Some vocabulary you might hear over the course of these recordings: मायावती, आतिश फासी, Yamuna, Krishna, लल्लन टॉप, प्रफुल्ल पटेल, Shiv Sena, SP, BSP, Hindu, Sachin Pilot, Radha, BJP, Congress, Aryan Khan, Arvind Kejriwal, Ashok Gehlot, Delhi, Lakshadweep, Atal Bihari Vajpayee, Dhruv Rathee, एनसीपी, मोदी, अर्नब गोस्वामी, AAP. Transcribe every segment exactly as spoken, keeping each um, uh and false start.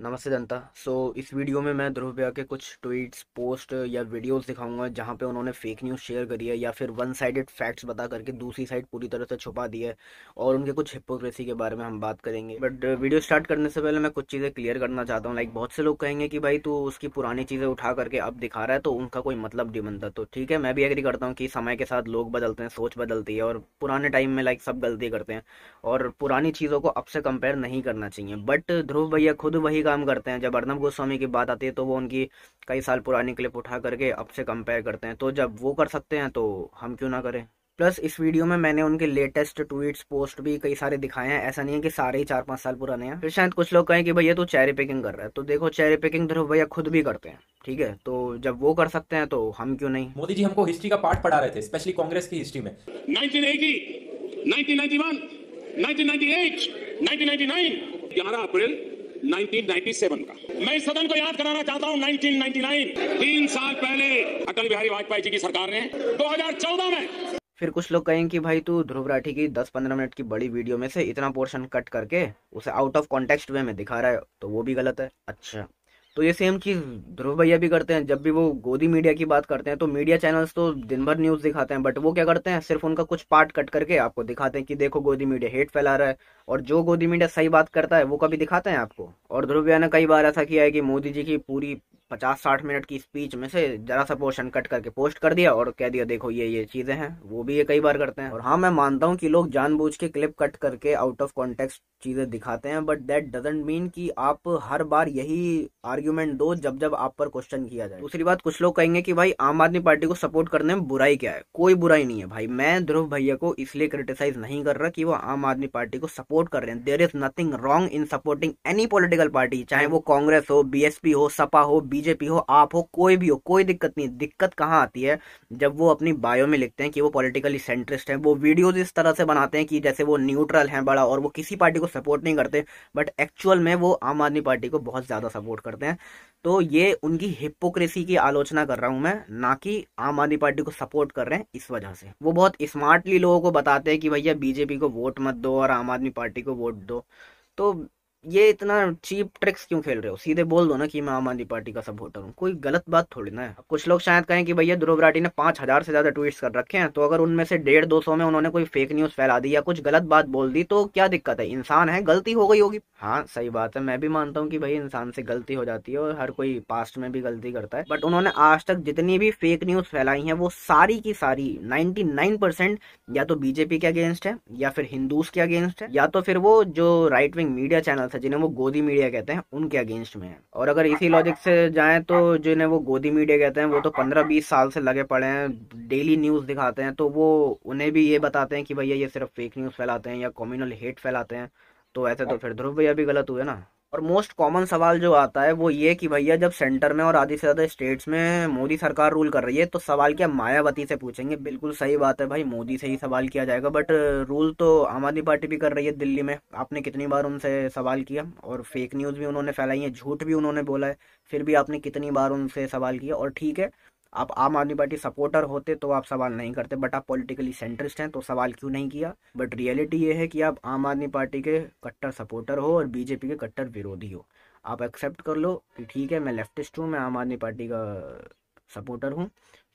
नमस्ते जनता। सो so, इस video में मैं ध्रुव भैया के कुछ ट्वीट्स, पोस्ट या वीडियोस दिखाऊंगा जहां पे उन्होंने फेक न्यूज़ शेयर करी है या फिर वन साइडेड फैक्ट्स बता करके दूसरी साइड पूरी तरह से छुपा दी है, और उनके कुछ हिपोक्रेसी के बारे में हम बात करेंगे। बट वीडियो स्टार्ट करने से पहले मैं कुछ चीज़ें क्लियर करना चाहता हूँ। लाइक बहुत से लोग कहेंगे कि भाई तू उसकी पुरानी चीज़ें उठा करके अब दिखा रहा है तो उनका कोई मतलब नहीं बनता। तो ठीक है, मैं भी एग्री करता हूँ कि समय के साथ लोग बदलते हैं, सोच बदलती है, और पुराने टाइम में लाइक सब गलती करते हैं और पुरानी चीज़ों को अब से कंपेयर नहीं करना चाहिए। बट ध्रुव भैया खुद वही काम करते हैं। जब अर्नब गोस्वामी की बात आती है तो वो उनकी कई साल पुरानी क्लिप उठा करके अब से कंपेयर करते हैं। तो जब वो कर सकते हैं तो हम क्यों ना करें। प्लस इस वीडियो में मैंने उनके लेटेस्ट ट्वीट्स, पोस्ट भी कई सारे दिखाए हैं, ऐसा नहीं है कि सारे ही चार पाँच साल पुराने हैं। फिर शायद कुछ लोग कहें कि भैया तू चेरी पिकिंग कर रहा है। तो देखो, चेरी पिकिंग ध्रुव भैया खुद भी करते हैं, ठीक है। तो जब वो कर सकते हैं तो हम क्यों नहीं। मोदी जी हमको हिस्ट्री का पार्ट पढ़ा रहे थे, स्पेशली कांग्रेस की हिस्ट्री में। उन्नीस सौ सत्तानवे का मैं सदन को याद कराना चाहता हूं। उन्नीस सौ निन्यानवे तीन साल पहले अटल बिहारी वाजपेयी जी की सरकार ने दो हज़ार चौदह में। फिर कुछ लोग कहेंगे कि भाई तू ध्रुव राठी की दस पंद्रह मिनट की बड़ी वीडियो में से इतना पोर्शन कट करके उसे आउट ऑफ कॉन्टेक्स्ट वे में दिखा रहा है, तो वो भी गलत है। अच्छा, तो ये सेम चीज़ ध्रुव भैया भी करते हैं। जब भी वो गोदी मीडिया की बात करते हैं तो मीडिया चैनल्स तो दिन भर न्यूज़ दिखाते हैं, बट वो क्या करते हैं, सिर्फ उनका कुछ पार्ट कट करके आपको दिखाते हैं कि देखो गोदी मीडिया हेट फैला रहा है, और जो गोदी मीडिया सही बात करता है वो कभी दिखाते हैं आपको। और ध्रुव भैया ने कई बार ऐसा किया है कि मोदी जी की पूरी पचास साठ मिनट की स्पीच में से जरा सा पोर्शन कट करके पोस्ट कर दिया और कह दिया देखो ये ये चीज़ें हैं। वो भी ये कई बार करते हैं। और हाँ, मैं मानता हूँ कि लोग जानबूझ के क्लिप कट करके आउट ऑफ कॉन्टेक्स्ट चीज़ें दिखाते हैं, बट दैट डजंट मीन कि आप हर बार यही आर्ग्यूमेंट दो जब जब आप पर क्वेश्चन किया जाए। दूसरी बात, कुछ लोग कहेंगे कि भाई आम आदमी पार्टी को सपोर्ट करने में बुराई क्या है। कोई बुराई नहीं है भाई। मैं ध्रुव भैया को इसलिए क्रिटिसाइज नहीं कर रहा कि वो आम आदमी पार्टी को सपोर्ट कर रहे हैं। There is nothing wrong in supporting any political party, चाहे वो कांग्रेस हो, बीएसपी हो, सपा हो, बीजेपी हो, आप हो, कोई भी हो, कोई दिक्कत नहीं। दिक्कत कहाँ आती है, जब वो अपनी बायो में लिखते हैं कि वो पॉलिटिकली सेंट्रिस्ट है, वो वीडियोज इस तरह से बनाते हैं कि जैसे वो न्यूट्रल है बड़ा और वो किसी पार्टी को सपोर्ट नहीं करते, बट एक्चुअल में वो आम आदमी पार्टी को बहुत ज्यादा सपोर्ट करते हैं। तो ये उनकी हिपोक्रेसी की आलोचना कर रहा हूं मैं, ना कि आम आदमी पार्टी को सपोर्ट कर रहे हैं। इस वजह से वो बहुत स्मार्टली लोगों को बताते हैं कि भैया बीजेपी को वोट मत दो और आम आदमी पार्टी को वोट दो। तो ये इतना चीप ट्रिक्स क्यों खेल रहे हो, सीधे बोल दो ना कि मैं आम आदमी पार्टी का सपोर्टर हूँ। कोई गलत बात थोड़ी ना है। कुछ लोग शायद कहें कि भैया ध्रुव राठी ने पाँच हज़ार से ज़्यादा ट्वीट्स कर रखे हैं, तो अगर उनमें से डेढ़ दो सौ में उन्होंने कोई फेक न्यूज़ फैला दी या कुछ गलत बात बोल दी तो क्या दिक्कत है, इंसान है, गलती हो गई होगी। हाँ सही बात है, मैं भी मानता हूँ कि भाई इंसान से गलती हो जाती है और हर कोई पास्ट में भी गलती करता है। बट उन्होंने आज तक जितनी भी फेक न्यूज़ फैलाई हैं वो सारी की सारी नाइन्टी नाइन परसेंट या तो बीजेपी के अगेंस्ट है या फिर हिंदूज के अगेंस्ट है या तो फिर वो जो राइट विंग मीडिया चैनल जिन्हें वो गोदी मीडिया कहते हैं उनके अगेंस्ट में है। और अगर इसी लॉजिक से जाएं तो जिन्हें वो गोदी मीडिया कहते हैं वो तो पंद्रह बीस साल से लगे पड़े हैं, डेली न्यूज़ दिखाते हैं, तो वो उन्हें भी ये बताते हैं कि भैया ये सिर्फ फेक न्यूज़ फैलाते हैं या कम्युनल हेट फैलाते हैं। तो ऐसे तो फिर ध्रुव भैया भी गलत हुए ना। और मोस्ट कॉमन सवाल जो आता है वो ये कि भैया जब सेंटर में और आधी से ज़्यादा स्टेट्स में मोदी सरकार रूल कर रही है तो सवाल क्या मायावती से पूछेंगे। बिल्कुल सही बात है भाई, मोदी से ही सवाल किया जाएगा, बट रूल तो आम आदमी पार्टी भी कर रही है दिल्ली में। आपने कितनी बार उनसे सवाल किया, और फेक न्यूज़ भी उन्होंने फैलाई है, झूठ भी उन्होंने बोला है, फिर भी आपने कितनी बार उनसे सवाल किया। और ठीक है, आप आम आदमी पार्टी सपोर्टर होते तो आप सवाल नहीं करते, बट आप पॉलिटिकली सेंट्रिस्ट हैं तो सवाल क्यों नहीं किया। बट रियलिटी ये है कि आप आम आदमी पार्टी के कट्टर सपोर्टर हो और बीजेपी के कट्टर विरोधी हो। आप एक्सेप्ट कर लो कि ठीक है मैं लेफ्टिस्ट हूँ, मैं आम आदमी पार्टी का सपोर्टर हूँ,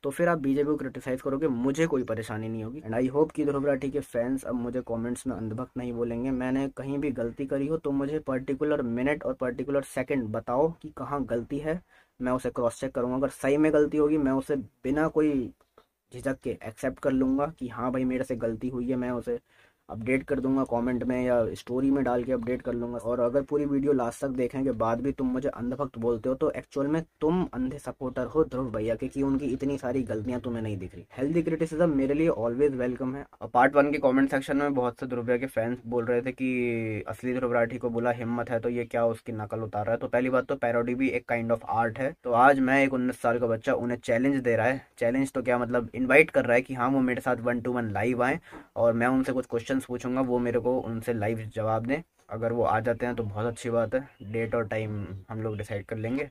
तो फिर आप बीजेपी को क्रिटिसाइज़ करोगे, मुझे कोई परेशानी नहीं होगी। एंड आई होप कि ध्रुव राठी के फैंस अब मुझे कमेंट्स में अंधभक्त नहीं बोलेंगे। मैंने कहीं भी गलती करी हो तो मुझे पर्टिकुलर मिनट और पर्टिकुलर सेकंड बताओ कि कहाँ गलती है, मैं उसे क्रॉस चेक करूँगा। अगर सही में गलती होगी मैं उसे बिना कोई झिझक के एक्सेप्ट कर लूँगा कि हाँ भाई मेरे से गलती हुई है, मैं उसे अपडेट कर दूंगा कमेंट में या स्टोरी में डाल के अपडेट कर लूँगा। और अगर पूरी वीडियो लास्ट तक देखने के बाद भी तुम मुझे अंधभक्त बोलते हो तो एक्चुअल में तुम अंधे सपोर्टर हो ध्रुव भैया के, कि उनकी इतनी सारी गलतियां तुम्हें नहीं दिख रही। हेल्दी क्रिटिसिज्म मेरे लिए ऑलवेज वेलकम है। और पार्ट वन के कमेंट सेक्शन में बहुत से ध्रुव भैया के फैंस बोल रहे थे कि असली ध्रुव राठी को बोला हिम्मत है तो ये क्या उसकी नकल उतार रहा है। तो पहली बात तो पैरोडी भी एक काइंड ऑफ आर्ट है। तो आज मैं एक उन्नीस साल का बच्चा उन्हें चैलेंज दे रहा है, चैलेंज तो क्या मतलब इन्वाइट कर रहा है कि हाँ वो मेरे साथ वन टू वन लाइव आएँ और मैं उनसे कुछ क्वेश्चन पूछूंगा, वो मेरे को उनसे लाइव जवाब दें। अगर वो आ जाते हैं तो बहुत अच्छी बात है, डेट और टाइम हम लोग डिसाइड कर लेंगे।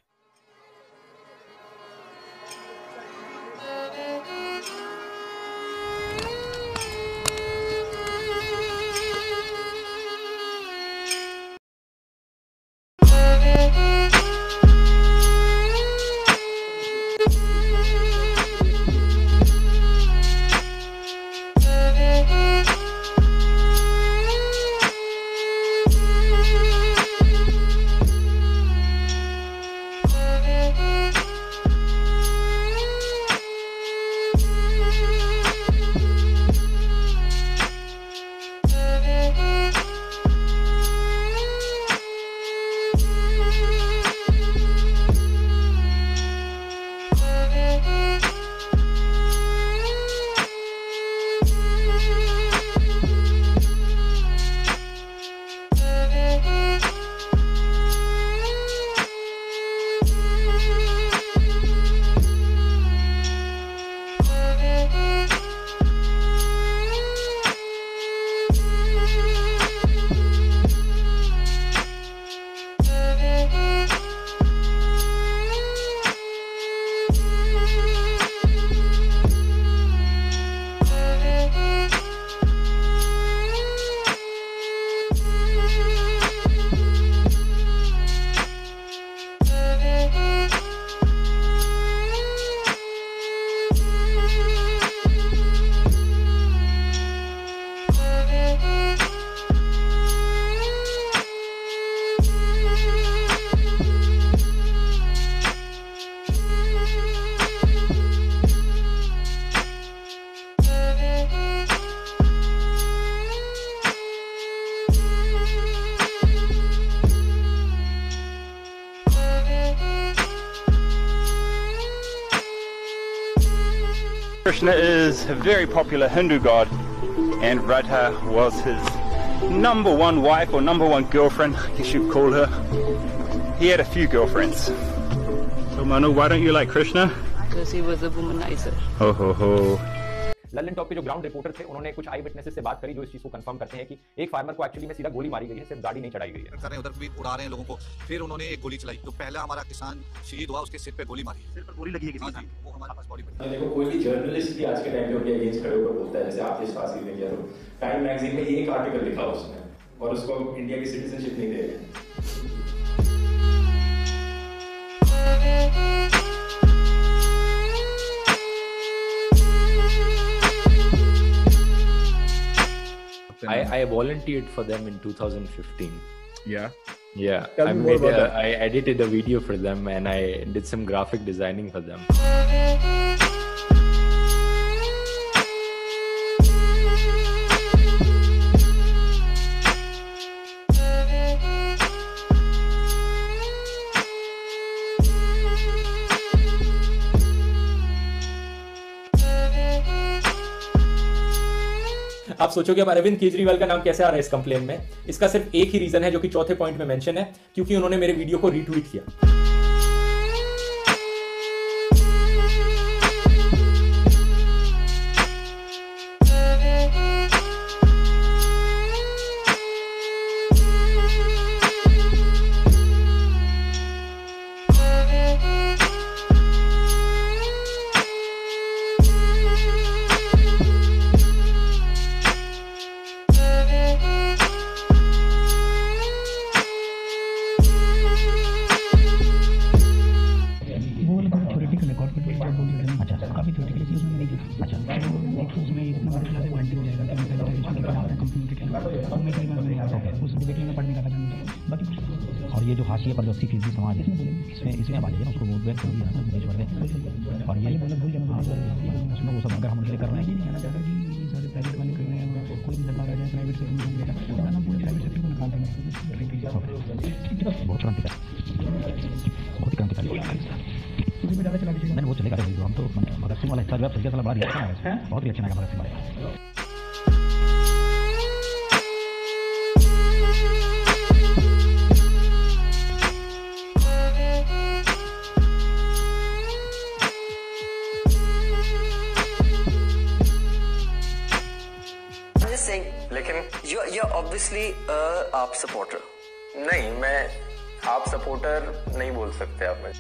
Krishna is a very popular Hindu god, and Radha was his number one wife or number one girlfriend, I guess you'd call her. He had a few girlfriends. So Manu, why don't you like Krishna? Because he was a womanizer. Ho ho ho. लल्लन टॉप के जो ground reporter थे उन्होंने कुछ आई witnesses से बात करी जो इस चीज को कंफर्म करते हैं कि एक फार्मर को एक्चुअली में सीधा गोली मारी गई है, सिर्फ गाड़ी नहीं चढ़ाई गई है। सर उधर भी उड़ा रहे हैं लोगों को, फिर उन्होंने एक गोली चलाई तो पहला हमारा किसान शहीद हुआ, उसके सिर पे गोली मारी, सिर पर गोली लगी है किसी की, वो हमारे पास बॉडी पड़ी। देखो कोई भी जर्नलिस्ट भी आज के टाइम पे उनके अगेंस्ट खड़े होकर बोलता है, जैसे आतिश फासी ने किया, तो टाइम मैगजीन में एक आर्टिकल लिखा उसने और उसको इंडिया की सिटीजनशिप नहीं दे रहे। I, I volunteered for them in two thousand fifteen. Yeah. Yeah. I, made a, I edited a video for them and I did some graphic designing for them. आप सोचोगे अब अरविंद केजरीवाल का नाम कैसे आ रहा है इस कंप्लेन में? इसका सिर्फ एक ही रीजन है जो कि चौथे पॉइंट में मेंशन है, क्योंकि उन्होंने मेरे वीडियो को रीट्वीट किया। बहुत रिएक्शन आएगा मगर हमारे लेकिन यू यू ऑब्वियसली आप सपोर्टर नहीं, मैं आप सपोर्टर नहीं बोल सकते आप मुझे।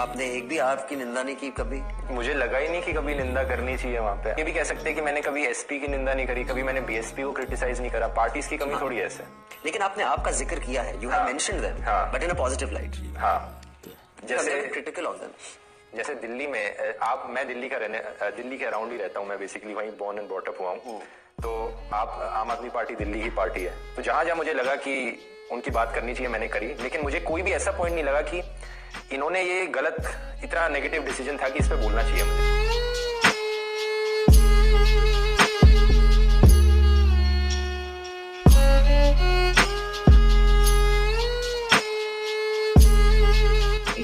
आपने एक भी आपकी निंदा नहीं की कभी, मुझे लगा ही नहीं कि कभी निंदा करनी चाहिए। वहाँ पे ये भी कह सकते हैं कि मैंने कभी एसपी की निंदा नहीं करी, कभी मैंने बीएसपी को क्रिटिसाइज नहीं करा, पार्टीज की कमी थोड़ी ऐसे। लेकिन आपने आपका जिक्र किया है, you have mentioned them but in a positive light. हाँ जैसे क्रिटिकल ऑफ देम, जैसे दिल्ली में आप, मैं दिल्ली का रहने दिल्ली के अराउंड ही रहता हूँ, मैं बेसिकली वहीं बॉर्न एंड ब्रॉट अप हुआ हूँ, तो आप आम आदमी पार्टी दिल्ली की पार्टी है, तो जहाँ जहाँ मुझे लगा कि उनकी बात करनी चाहिए मैंने करी, लेकिन मुझे कोई भी ऐसा पॉइंट नहीं लगा कि इन्होंने ये गलत, इतना नेगेटिव डिसीजन था कि इस पे बोलना चाहिए मुझे।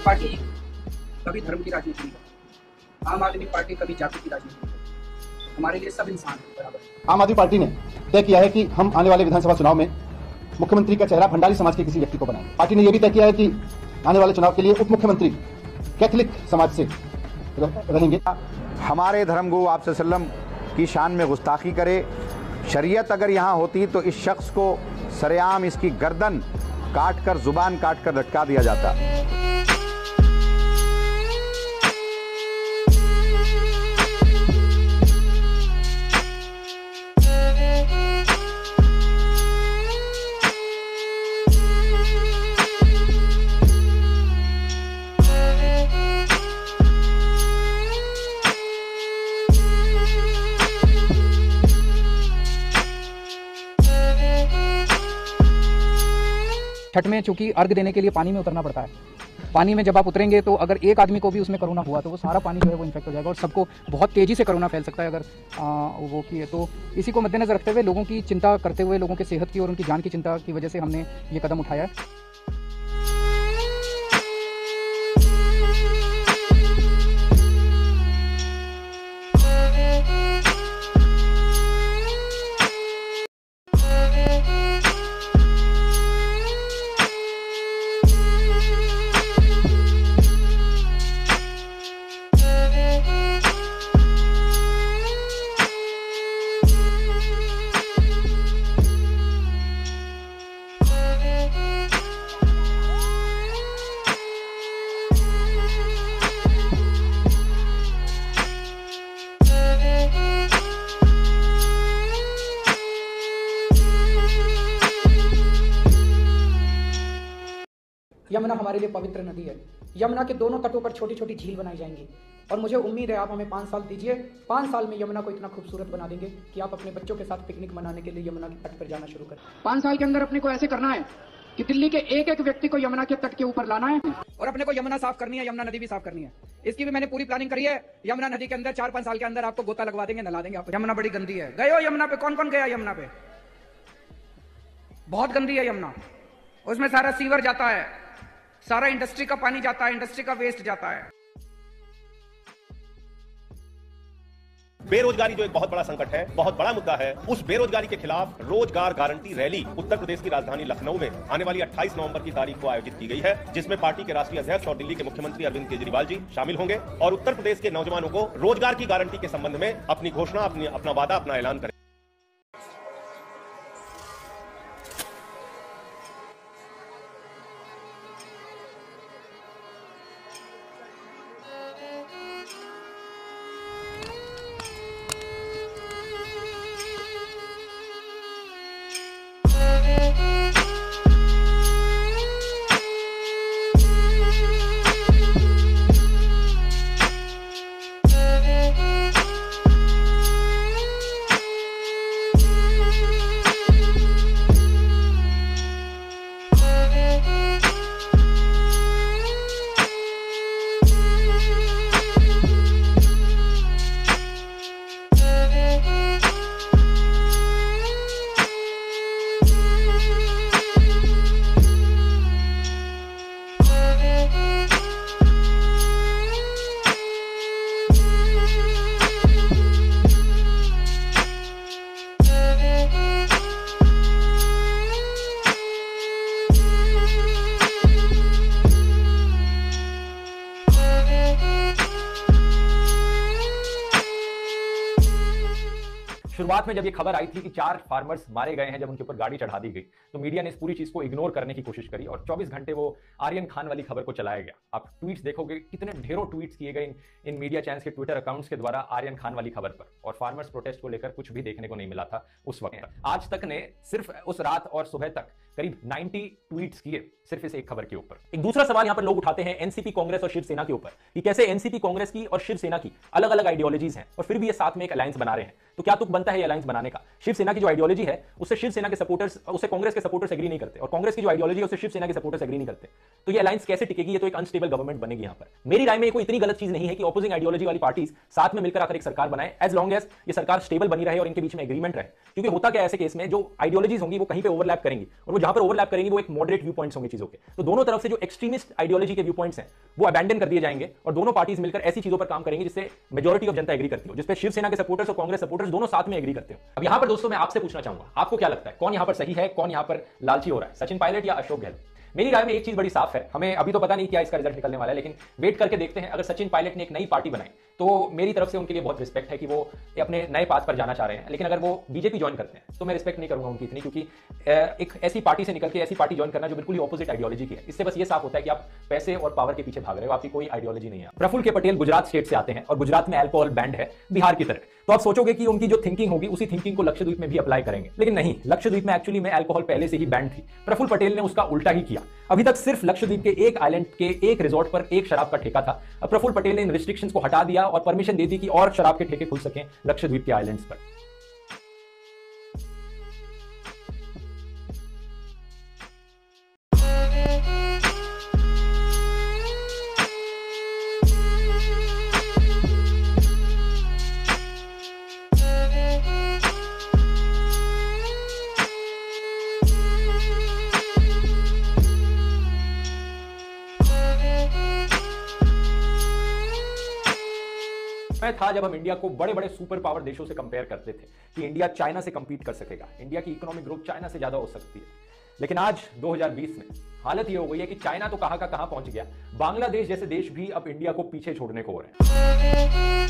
पार्टी कभी धर्म की राजनीति नहीं करती, आम आदमी पार्टी कभी जाति की राजनीति नहीं करती, हमारे लिए सब इंसान बराबर। आम आदमी पार्टी ने तय किया है कि हम आने वाले विधानसभा चुनाव में मुख्यमंत्री का चेहरा भंडारी समाज के किसी व्यक्ति को बनाएंगे। पार्टी ने यह भी तय किया है कि आने वाले चुनाव के लिए उप मुख्यमंत्री कैथलिक समाज से रहेंगे। हमारे धर्मगुरु आप सल्लम की शान में गुस्ताखी करे, शरीयत अगर यहाँ होती तो इस शख्स को सरेआम इसकी गर्दन काट कर, जुबान काट कर लटका दिया जाता। छठ में चूंकि अर्घ देने के लिए पानी में उतरना पड़ता है, पानी में जब आप उतरेंगे तो अगर एक आदमी को भी उसमें कोरोना हुआ तो वो सारा पानी जो है वो इन्फेक्ट हो जाएगा और सबको बहुत तेज़ी से कोरोना फैल सकता है अगर आ, वो किए तो। इसी को मद्देनजर रखते हुए, लोगों की चिंता करते हुए, लोगों के सेहत की और उनकी जान की चिंता की वजह से हमने ये कदम उठाया है। यमुना हमारे लिए पवित्र नदी है। यमुना के दोनों तटों पर छोटी छोटी झील बनाई जाएंगी और मुझे उम्मीद है आप हमें पाँच साल दीजिए, पाँच साल में यमुना को इतना खूबसूरत बना देंगे कि आप अपने बच्चों के साथ पिकनिक मनाने के लिए यमुना के तट पर जाना शुरू करें। पाँच साल के अंदर अपने को ऐसे करना है कि दिल्ली के एक एक व्यक्ति को यमुना के तट के ऊपर लाना है और अपने को यमुना साफ करनी है, यमुना नदी भी साफ करनी है। इसकी भी मैंने पूरी प्लानिंग करी है। यमुना नदी के अंदर चार पाँच साल के अंदर आपको गोता लगवा देंगे, नहला देंगे आपको। यमुना बड़ी गंदी है, गए हो यमुना पे? कौन कौन गया यमुना पे? बहुत गंदी है यमुना, उसमें सारा सीवर जाता है, सारा इंडस्ट्री का पानी जाता है, इंडस्ट्री का वेस्ट जाता है। बेरोजगारी जो एक बहुत बड़ा संकट है, बहुत बड़ा मुद्दा है, उस बेरोजगारी के खिलाफ रोजगार गारंटी रैली उत्तर प्रदेश की राजधानी लखनऊ में आने वाली अट्ठाईस नवंबर की तारीख को आयोजित की गई है, जिसमें पार्टी के राष्ट्रीय अध्यक्ष और दिल्ली के मुख्यमंत्री अरविंद केजरीवाल जी शामिल होंगे और उत्तर प्रदेश के नौजवानों को रोजगार की गारंटी के संबंध में अपनी घोषणा, अपनी अपना वादा, अपना ऐलान करें। शुरुआत में जब ये खबर आई थी कि चार फार्मर्स मारे गए हैं जब उनके ऊपर गाड़ी चढ़ा दी गई, तो मीडिया ने इस पूरी चीज को इग्नोर करने की कोशिश करी और चौबीस घंटे वो आर्यन खान वाली खबर को चलाया गया। आप ट्वीट्स देखोगे, कितने ढेरों ट्वीट्स किए गए इन, इन मीडिया चैनल्स के ट्विटर अकाउंट्स के द्वारा आर्यन खान वाली खबर पर, और फार्मर्स प्रोटेस्ट को लेकर कुछ भी देखने को नहीं मिला था उस वक्त। आज तक ने सिर्फ उस रात और सुबह तक करीब नब्बे ट्वीट्स किए सिर्फ इस एक खबर के ऊपर। एक दूसरा सवाल यहाँ पर लोग उठाते हैं एनसीपी, कांग्रेस और शिवसेना के ऊपर कि कैसे एनसीपी, कांग्रेस की और शिवसेना की अलग अलग आइडियोलॉजीज हैं और फिर भी ये साथ में एक अलायंस बना रहे हैं, तो क्या तुक बनता है ये अलायंस बनाने का? शिवसेना की जो आइडियोलॉजी है उससे शिवसेना के सपोर्टर्स, उससे कांग्रेस के सपोर्टर्स एग्री नहीं करते और कांग्रेस की जो आइडियोलॉजी है उससे शिवसेना के सपोर्टर्स एग्री नहीं करते, तो ये अलायंस कैसे टिकेगी? ये तो एक अनस्टेबल गवर्नमेंट बनेगी। यहाँ पर मेरी राय में ये कोई इतनी गलत चीज नहीं है कि ऑपोजिंग आइडियोलॉजी वाली पार्टीज साथ में मिलकर आकर एक सरकार बनाए, एज लॉन्ग एज ये सरकार स्टेबल बनी रहे और इनके बीच में एग्रीमेंट रहे। क्योंकि होता क्या ऐसे केस में जो आइडियोलॉजीज होंगी वो कहीं पर ओवरलैप करेंगी और वो जहां पर ओवरलैप करेंगी वो एक मॉडरेट व्यू पॉइंट्स होंगे चीजों के, तो दोनों तरफ से जो एक्सट्रीमिस्ट आइडियोलॉजी के व्यू पॉइंट्स हैं वो अबैंडन कर दिए जाएंगे और दोनों पार्टीज मिलकर ऐसी चीजों पर काम करेंगे जिससे मेजॉरिटी ऑफ जनता एग्री करती हो, जिसपे शिवसेना के सपोर्टर्स और कांग्रेस सपोर्टर्स दोनों साथ में एग्री करते हो। अब यहां पर दोस्तों मैं आपसे पूछना चाहूंगा, आपको क्या लगता है कौन यहां पर सही है, कौन यहां पर लालची हो रहा है, सचिन पायलट या अशोक गहलोत? मेरी राय में एक चीज बड़ी साफ है, हमें अभी तो पता नहीं क्या इसका रिजल्ट निकलने वाला है, लेकिन वेट करके देखते हैं। अगर सचिन पायलट ने एक नई पार्टी बनाई तो मेरी तरफ से उनके लिए बहुत रिस्पेक्ट है कि वो अपने नए पाथ पर जाना चाह रहे हैं, लेकिन अगर वो बीजेपी ज्वाइन करते हैं तो मैं रिस्पेक्ट नहीं करूंगा उनकी इतनी, क्योंकि एक ऐसी पार्टी से निकल के ऐसी पार्टी ज्वाइन करना जो बिल्कुल ही ऑपोजिट आइडियोलॉजी की है, इससे बस ये साफ होता है कि आप पैसे और पावर के पीछे भाग रहे हो, आपकी कोई आइडियोलॉजी नहीं है। प्रफुल्ल पटेल गुजरात स्टेट से आते हैं और गुजरात में अल्कोहल बैंड है बिहार की तरह, तो आप सोचोगे कि उनकी जो थिंकिंग होगी उसी थिंकिंग को लक्षद्वीप में भी अप्लाई करेंगे, लेकिन नहीं, लक्षद्वीप में एक्चुअली में अल्कोहल पहले से ही बैंड थी, प्रफुल्ल पटेल ने उसका उल्टा ही किया। अभी तक सिर्फ लक्षद्वीप के एक आइलैंड के एक रिजॉर्ट पर एक शराब का ठेका था, अब प्रफुल्ल पटेल ने इन रिस्ट्रिक्शंस को हटा दिया और परमिशन दे दी कि और शराब के ठेके खुल सकें लक्षद्वीप के आइलैंड्स पर। था जब हम इंडिया को बड़े बड़े सुपर पावर देशों से कंपेयर करते थे कि इंडिया चाइना से कंपीट कर सकेगा, इंडिया की इकोनॉमिक ग्रोथ चाइना से ज्यादा हो सकती है, लेकिन आज दो हज़ार बीस में हालत यह हो गई है कि चाइना तो कहां का कहां पहुंच गया, बांग्लादेश जैसे देश भी अब इंडिया को पीछे छोड़ने को हो रहे हैं।